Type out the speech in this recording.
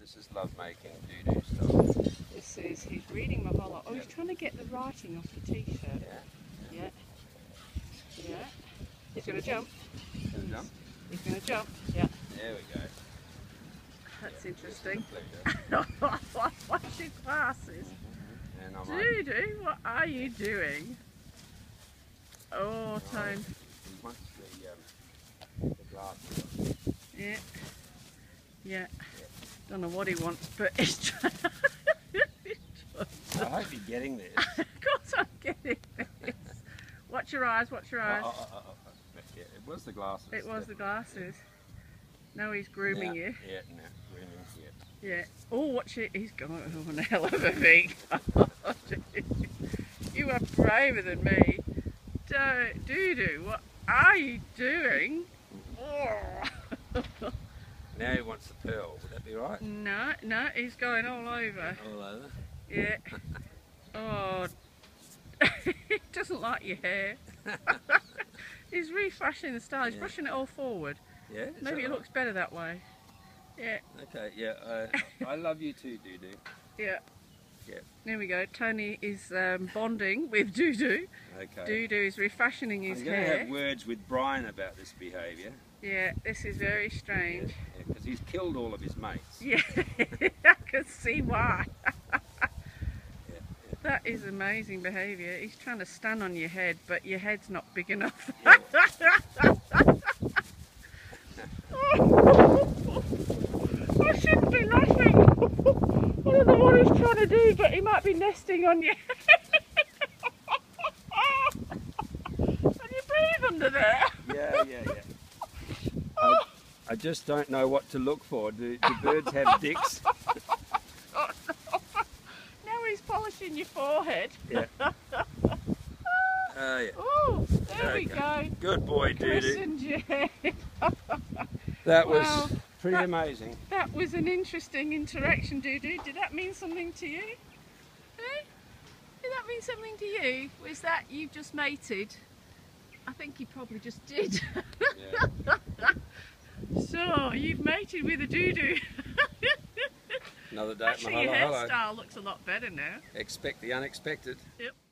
This is lovemaking Dudu stuff. This is, he's reading my bolo. Oh, he's trying to get the writing off the t-shirt. Yeah. Yeah. Yeah. He's going to jump. He's going to jump? He's going to jump, yeah. There we go. That's interesting. What's your glasses? Dudu, what are you doing? Oh, Tone. Once the glasses off. Yeah. Yeah. Don't know what he wants, but he's trying to... I hope you're getting this. Of course I'm getting this. Watch your eyes, watch your eyes. Yeah, it was the glasses. It was the glasses. Now he's grooming you. Yeah, no, grooming, yeah. Oh, watch it. He's going on a hell of a beak. You are braver than me. Dudu, what are you doing? Now he wants the pearl, would that be right? No, he's going all over. All over? Yeah. Oh, he doesn't like your hair. He's reflashing the style, he's brushing it all forward. Yeah? Maybe it looks better that way. Yeah. Okay, yeah, I love you too, Dudu. Yeah. Yeah. There we go, Tony is bonding with Dudu. Okay. Dudu is refashioning his hair. I'm going to have words with Brian about this behaviour. Yeah, this is very strange. Yeah, because he's killed all of his mates. Yeah, I can see why. That is amazing behaviour. He's trying to stand on your head, but your head's not big enough. I shouldn't be laughing. I don't know what he's trying to do, but he might be nesting on your head. Can you breathe under there? Yeah. I just don't know what to look for. Do birds have dicks? Oh, no. Now he's polishing your forehead. Yeah. Oh, there we go. Good boy, Dudu. That was pretty amazing. That was an interesting interaction, Dudu. Did that mean something to you? Eh? Did that mean something to you? Was that you've just mated? I think you probably just did. Yeah. So, you've mated with a Dudu. Another day. Actually, your hairstyle looks a lot better now. Expect the unexpected. Yep.